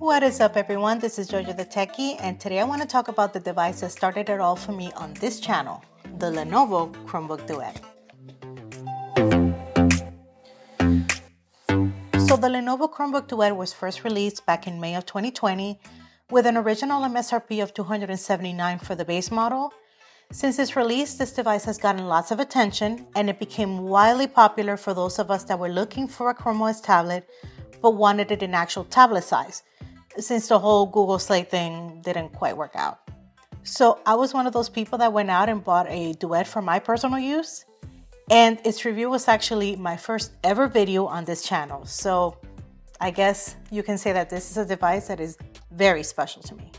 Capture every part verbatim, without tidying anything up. What is up everyone, this is Jojo the Techie, and today I want to talk about the device that started it all for me on this channel, the Lenovo Chromebook Duet. So the Lenovo Chromebook Duet was first released back in May of twenty twenty with an original M S R P of two hundred seventy-nine dollars for the base model. Since its release, this device has gotten lots of attention and it became wildly popular for those of us that were looking for a Chrome O S tablet but wanted it in actual tablet size, since the whole Google Slate thing didn't quite work out. So I was one of those people that went out and bought a Duet for my personal use, and its review was actually my first ever video on this channel. So I guess you can say that this is a device that is very special to me.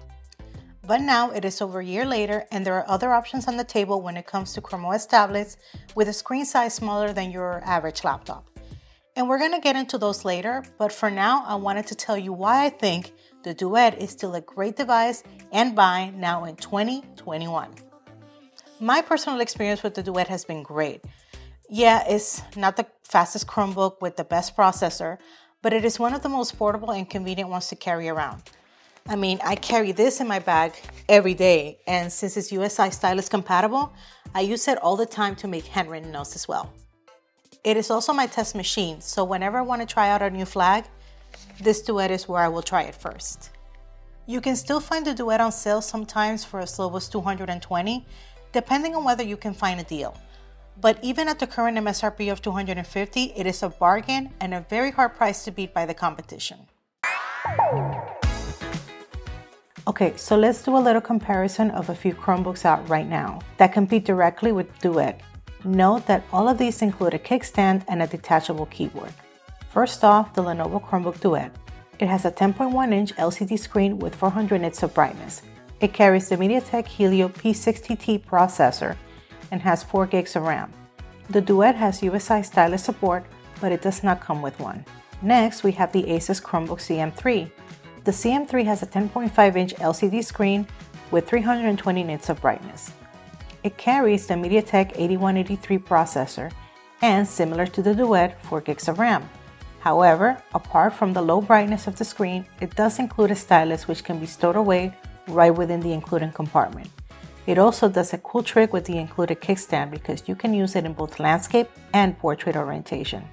But now it is over a year later, and there are other options on the table when it comes to Chrome O S tablets with a screen size smaller than your average laptop. And we're gonna get into those later, but for now, I wanted to tell you why I think the Duet is still a great device and buy now in twenty twenty-one. My personal experience with the Duet has been great. Yeah, it's not the fastest Chromebook with the best processor, but it is one of the most portable and convenient ones to carry around. I mean, I carry this in my bag every day, and since it's U S I stylus compatible, I use it all the time to make handwritten notes as well. It is also my test machine, so whenever I want to try out a new flag, this Duet is where I will try it first. You can still find the Duet on sale sometimes for as low as two hundred twenty dollars, depending on whether you can find a deal. But even at the current M S R P of two hundred fifty dollars, it is a bargain and a very hard price to beat by the competition. Okay, so let's do a little comparison of a few Chromebooks out right now that compete directly with Duet. Note that all of these include a kickstand and a detachable keyboard. First off, the Lenovo Chromebook Duet. It has a ten point one inch L C D screen with four hundred nits of brightness. It carries the MediaTek Helio P sixty T processor and has four gigs of RAM. The Duet has U S I stylus support, but it does not come with one. Next, we have the Asus Chromebook C M three. The C M three has a ten point five inch L C D screen with three hundred twenty nits of brightness. It carries the MediaTek eighty-one eighty-three processor and, similar to the Duet, four gigs of RAM. However, apart from the low brightness of the screen, it does include a stylus which can be stowed away right within the included compartment. It also does a cool trick with the included kickstand because you can use it in both landscape and portrait orientation.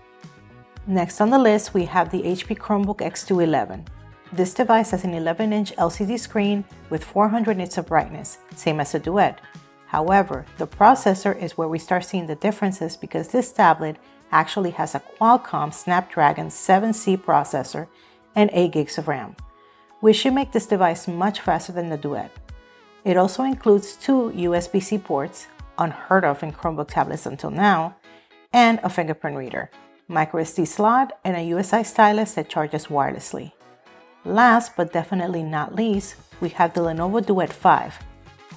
Next on the list, we have the H P Chromebook X two eleven. This device has an eleven inch L C D screen with four hundred nits of brightness, same as the Duet. However, the processor is where we start seeing the differences because this tablet actually has a Qualcomm Snapdragon seven C processor and eight gigs of RAM, which should make this device much faster than the Duet. It also includes two U S B C ports, unheard of in Chromebook tablets until now, and a fingerprint reader, micro S D slot, and a U S I stylus that charges wirelessly. Last but definitely not least, we have the Lenovo Duet five.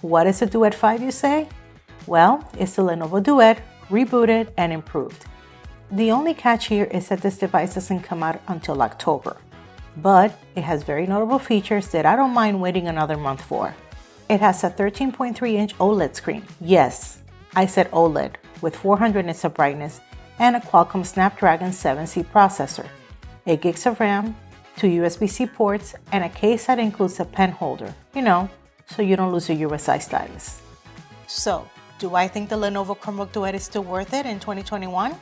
What is the Duet five, you say? Well, it's the Lenovo Duet, rebooted and improved. The only catch here is that this device doesn't come out until October, but it has very notable features that I don't mind waiting another month for. It has a thirteen point three inch OLED screen. Yes, I said OLED, with four hundred nits of brightness and a Qualcomm Snapdragon seven C processor, eight gigs of RAM, two U S B C ports, and a case that includes a pen holder, you know, so you don't lose your U S I stylus. So, do I think the Lenovo Chromebook Duet is still worth it in twenty twenty-one?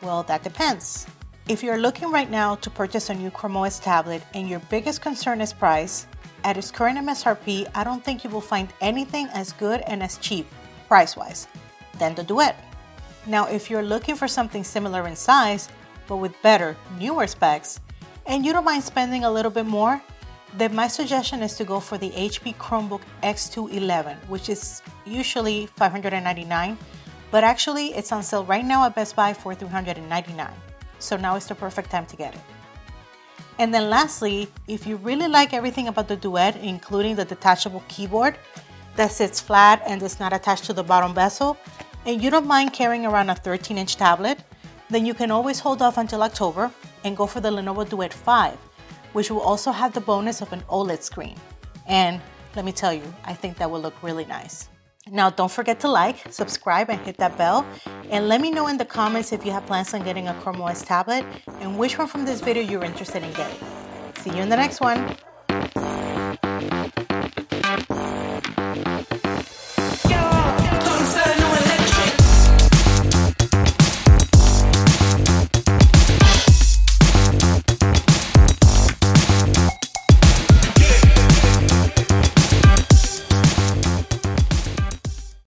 Well, that depends. If you're looking right now to purchase a new Chrome O S tablet and your biggest concern is price, at its current M S R P, I don't think you will find anything as good and as cheap, price-wise, than the Duet. Now, if you're looking for something similar in size, but with better, newer specs, and you don't mind spending a little bit more, then my suggestion is to go for the H P Chromebook X two eleven, which is usually five hundred ninety-nine dollars, but actually it's on sale right now at Best Buy for three hundred ninety-nine dollars, so now is the perfect time to get it. And then lastly, if you really like everything about the Duet, including the detachable keyboard that sits flat and is not attached to the bottom bezel, and you don't mind carrying around a thirteen inch tablet, then you can always hold off until October and go for the Lenovo Duet five, which will also have the bonus of an OLED screen. And let me tell you, I think that will look really nice. Now, don't forget to like, subscribe, and hit that bell. And let me know in the comments if you have plans on getting a Chrome O S tablet and which one from this video you're interested in getting. See you in the next one.